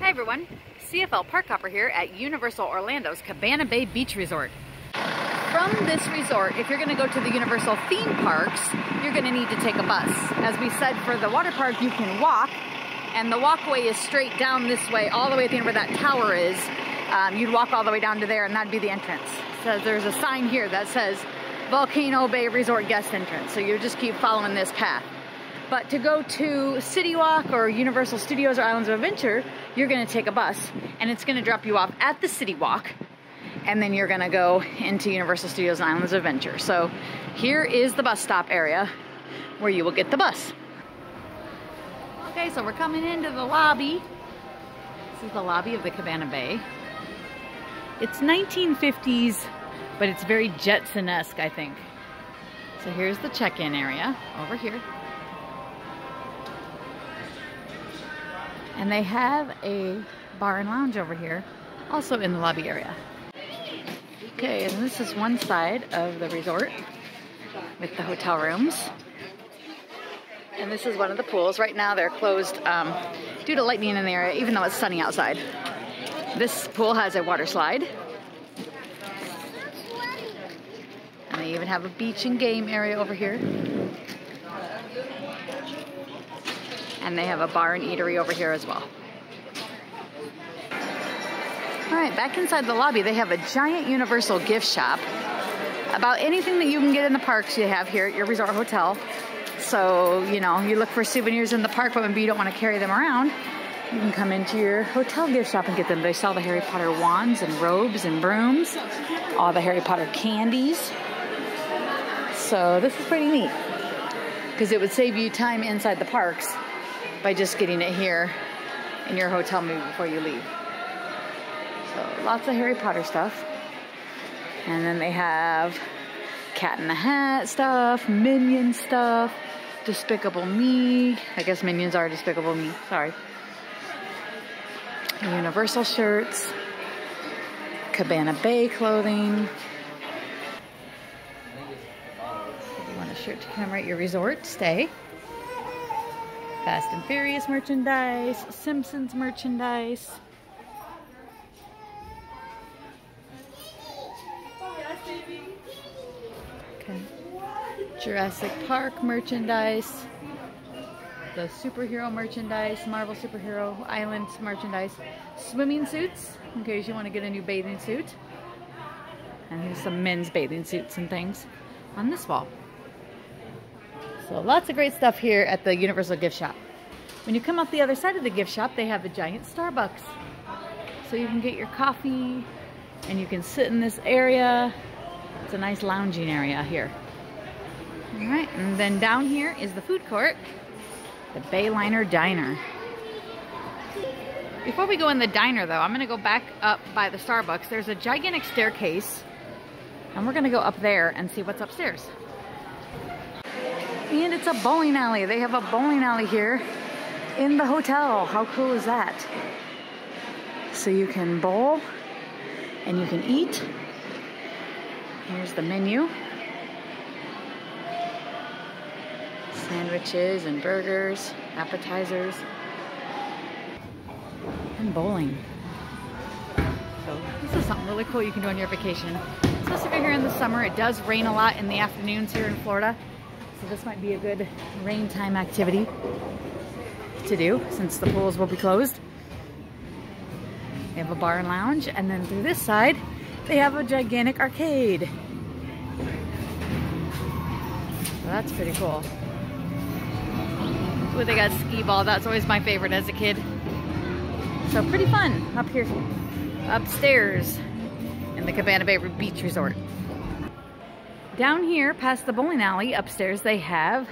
Hi everyone, CFL Park Hopper here at Universal Orlando's Cabana Bay Beach Resort. From this resort, if you're going to go to the Universal theme parks, you're going to need to take a bus. As we said, for the water park you can walk, and the walkway is straight down this way, all the way at the end where that tower is. You'd walk all the way down to there and that'd be the entrance. So there's a sign here that says Volcano Bay Resort Guest Entrance, so you just keep following this path. But to go to City Walk or Universal Studios or Islands of Adventure, you're going to take a bus and it's going to drop you off at the City Walk, and then you're going to go into Universal Studios and Islands of Adventure. So here is the bus stop area where you will get the bus. Okay, so we're coming into the lobby. This is the lobby of the Cabana Bay. It's 1950s, but it's very Jetson-esque, I think. So here's the check-in area over here. And they have a bar and lounge over here, also in the lobby area. Okay, and this is one side of the resort with the hotel rooms. And this is one of the pools. Right now they're closed due to lightning in the area, even though it's sunny outside. This pool has a water slide. And they even have a beach and game area over here. And they have a bar and eatery over here as well. All right, back inside the lobby, they have a giant Universal gift shop. About anything that you can get in the parks, you have here at your resort hotel. So, you know, you look for souvenirs in the park, but maybe you don't want to carry them around. You can come into your hotel gift shop and get them. They sell the Harry Potter wands and robes and brooms, all the Harry Potter candies. So this is pretty neat because it would save you time inside the parks by just getting it here in your hotel room before you leave. So lots of Harry Potter stuff. And then they have Cat in the Hat stuff, Minion stuff, Despicable Me. I guess Minions are Despicable Me, sorry. Universal shirts, Cabana Bay clothing. If you want a shirt to commemorate your resort stay, Fast and Furious merchandise, Simpsons merchandise. Okay. Jurassic Park merchandise. The superhero merchandise, Marvel Superhero Island merchandise, swimming suits, in case you want to get a new bathing suit. And here's some men's bathing suits and things on this wall. So lots of great stuff here at the Universal gift shop. When you come out the other side of the gift shop, they have a giant Starbucks. So you can get your coffee and you can sit in this area. It's a nice lounging area here. All right, and then down here is the food court. The Bayliner Diner. Before we go in the diner though, I'm gonna go back up by the Starbucks. There's a gigantic staircase and we're gonna go up there and see what's upstairs. And it's a bowling alley. They have a bowling alley here in the hotel. How cool is that? So you can bowl and you can eat. Here's the menu. Sandwiches and burgers, appetizers, and bowling. So this is something really cool you can do on your vacation. It's supposed to be here in the summer. It does rain a lot in the afternoons here in Florida. So this might be a good rain time activity to do since the pools will be closed. They have a bar and lounge. And then through this side, they have a gigantic arcade. So that's pretty cool. Ooh, they got skee ball. That's always my favorite as a kid. So pretty fun up here, upstairs in the Cabana Bay Beach Resort. Down here, past the bowling alley, upstairs they have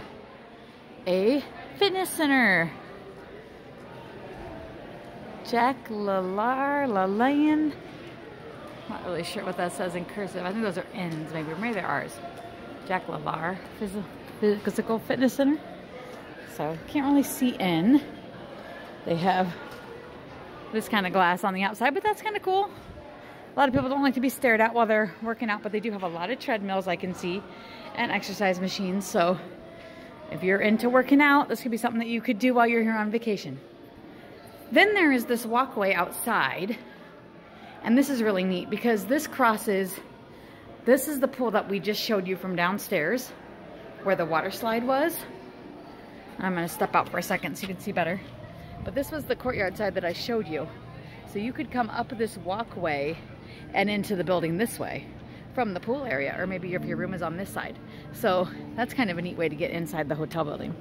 a fitness center. Jack Lalayan. Not really sure what that says in cursive. I think those are N's, maybe. Maybe they're R's. Jack Lalar Physical Fitness Center. So can't really see in. They have this kind of glass on the outside, but that's kind of cool. A lot of people don't like to be stared at while they're working out, but they do have a lot of treadmills I can see and exercise machines. So if you're into working out, this could be something that you could do while you're here on vacation. Then there is this walkway outside, and this is really neat because this crosses, this is the pool that we just showed you from downstairs where the water slide was. I'm gonna step out for a second so you can see better. But this was the courtyard side that I showed you. So you could come up this walkway and into the building this way from the pool area, or maybe if your room is on this side. So that's kind of a neat way to get inside the hotel building.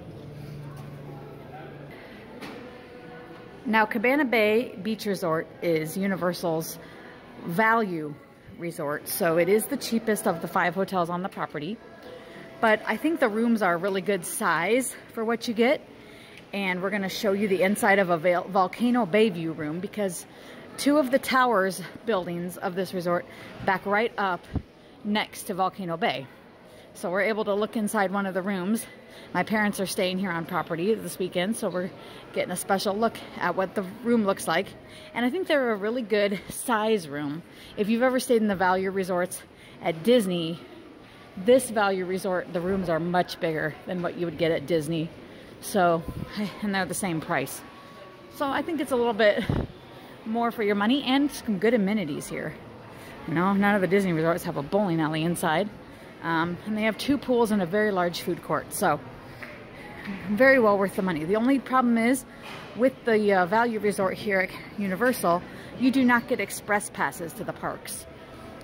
Now, Cabana Bay Beach Resort is Universal's value resort, so it is the cheapest of the 5 hotels on the property. But I think the rooms are a really good size for what you get. And we're gonna show you the inside of a Volcano Bay View room because 2 of the towers buildings of this resort back right up next to Volcano Bay. So we're able to look inside one of the rooms. My parents are staying here on property this weekend, so we're getting a special look at what the room looks like. And I think they're a really good size room. If you've ever stayed in the value resorts at Disney, this value resort, the rooms are much bigger than what you would get at Disney. So, and they're the same price. So I think it's a little bit more for your money and some good amenities here. You know, none of the Disney resorts have a bowling alley inside. And they have 2 pools and a very large food court. So very well worth the money. The only problem is with the value resort here at Universal, you do not get express passes to the parks.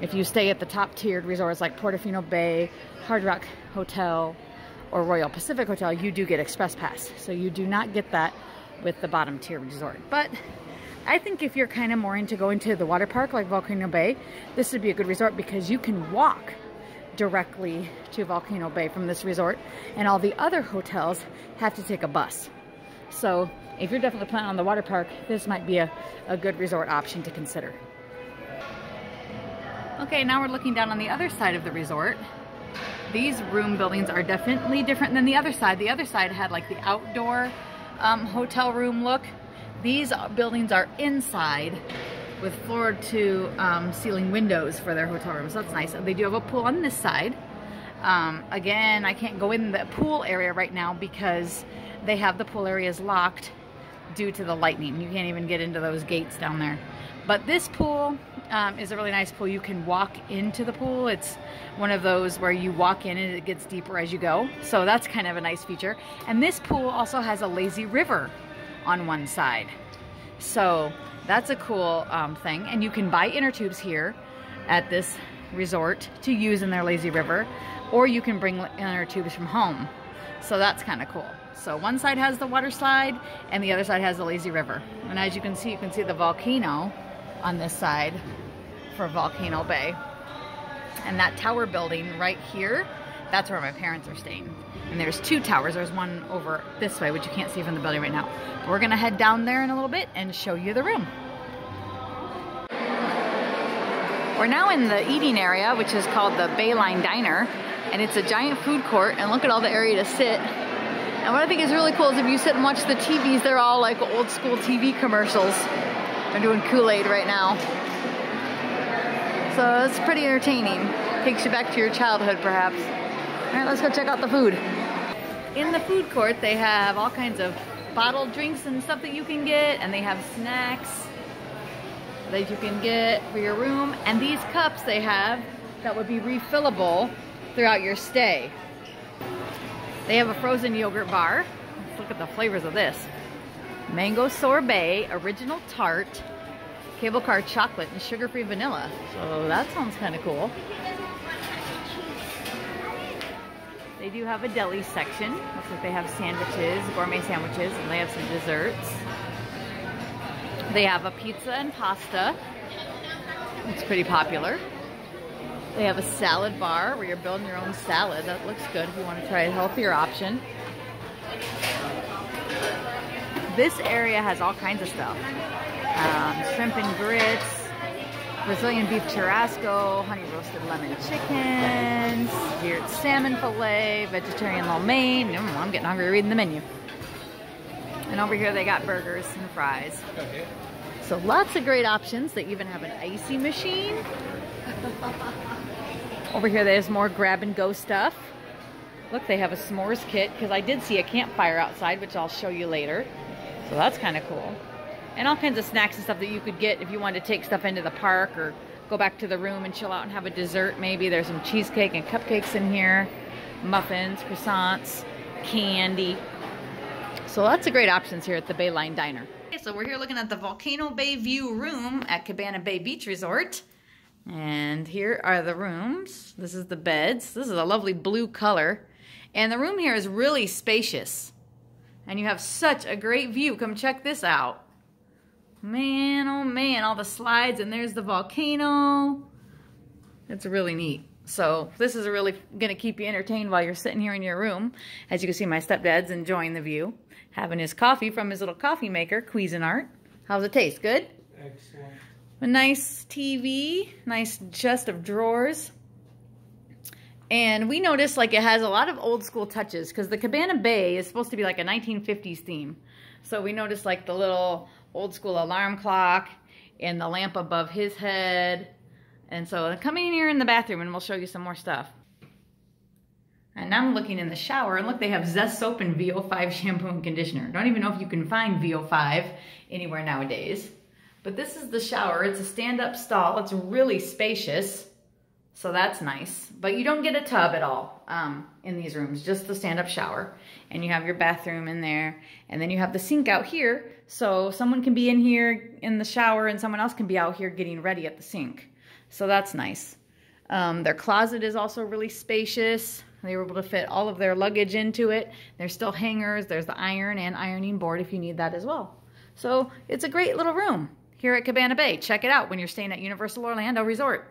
If you stay at the top tiered resorts like Portofino Bay, Hard Rock Hotel, or Royal Pacific Hotel, you do get express pass. So you do not get that with the bottom tier resort. But I think if you're kind of more into going to the water park like Volcano Bay, this would be a good resort because you can walk directly to Volcano Bay from this resort, and all the other hotels have to take a bus. So if you're definitely planning on the water park, this might be a good resort option to consider. Okay, now we're looking down on the other side of the resort. These room buildings are definitely different than the other side. The other side had like the outdoor hotel room look. These buildings are inside with floor-to-ceiling windows for their hotel rooms. So that's nice. They do have a pool on this side. Again, I can't go in the pool area right now because they have the pool areas locked due to the lightning. You can't even get into those gates down there. But this pool is a really nice pool. You can walk into the pool. It's one of those where you walk in and it gets deeper as you go. So that's kind of a nice feature. And this pool also has a lazy river on one side. So that's a cool thing. And you can buy inner tubes here at this resort to use in their lazy river, or you can bring inner tubes from home. So that's kind of cool. So one side has the water slide and the other side has the lazy river. And as you can see the volcano on this side for Volcano Bay. And that tower building right here, that's where my parents are staying. And there's 2 towers. There's one over this way, which you can't see from the building right now. But we're gonna head down there in a little bit and show you the room. We're now in the eating area, which is called the Bayliner Diner. And it's a giant food court, and look at all the area to sit. And what I think is really cool is if you sit and watch the TVs, they're all like old school TV commercials. They're doing Kool-Aid right now. So it's pretty entertaining. Takes you back to your childhood perhaps. All right, let's go check out the food. In the food court, they have all kinds of bottled drinks and stuff that you can get, and they have snacks that you can get for your room. And these cups they have that would be refillable throughout your stay. They have a frozen yogurt bar. Let's look at the flavors of this. Mango sorbet, original tart, cable car chocolate, and sugar-free vanilla. So that sounds kind of cool. They do have a deli section. Looks like they have sandwiches, gourmet sandwiches, and they have some desserts. They have a pizza and pasta. It's pretty popular. They have a salad bar where you're building your own salad. That looks good if you want to try a healthier option. This area has all kinds of stuff. Shrimp and grits, Brazilian beef churrasco, honey roasted lemon chicken, seared salmon filet, vegetarian lo mein. I'm getting hungry reading the menu. And over here they got burgers and fries. So lots of great options. They even have an icy machine. Over here there's more grab and go stuff. Look, they have a s'mores kit because I did see a campfire outside, which I'll show you later. So that's kind of cool. and all kinds of snacks and stuff that you could get if you wanted to take stuff into the park or go back to the room and chill out and have a dessert maybe. There's some cheesecake and cupcakes in here, muffins, croissants, candy. So lots of great options here at the Bayliner Diner. Okay, so we're here looking at the Volcano Bay View Room at Cabana Bay Beach Resort. And here are the rooms. This is the beds. This is a lovely blue color. And the room here is really spacious. And you have such a great view. Come check this out. Man, oh man, all the slides, and there's the volcano. It's really neat. So this is really gonna keep you entertained while you're sitting here in your room. As you can see, my stepdad's enjoying the view, having his coffee from his little coffee maker, Cuisinart. How's it taste, good? Excellent. A nice TV, nice chest of drawers. And we noticed like it has a lot of old school touches because the Cabana Bay is supposed to be like a 1950s theme. So we noticed like the little old school alarm clock and the lamp above his head. And so come in here in the bathroom and we'll show you some more stuff. And now I'm looking in the shower and look, they have Zest soap and VO5 shampoo and conditioner. Don't even know if you can find VO5 anywhere nowadays. But this is the shower. It's a stand-up stall. It's really spacious. So that's nice. But you don't get a tub at all in these rooms, just the stand-up shower. And you have your bathroom in there. And then you have the sink out here. So someone can be in here in the shower and someone else can be out here getting ready at the sink. So that's nice. Their closet is also really spacious. They were able to fit all of their luggage into it. There's still hangers. There's the iron and ironing board if you need that as well. So it's a great little room here at Cabana Bay. Check it out when you're staying at Universal Orlando Resort.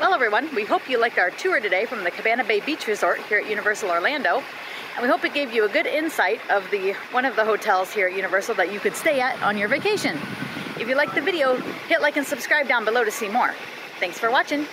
Well, everyone, we hope you liked our tour today from the Cabana Bay Beach Resort here at Universal Orlando. And we hope it gave you a good insight of one of the hotels here at Universal that you could stay at on your vacation. If you liked the video, hit like and subscribe down below to see more. Thanks for watching.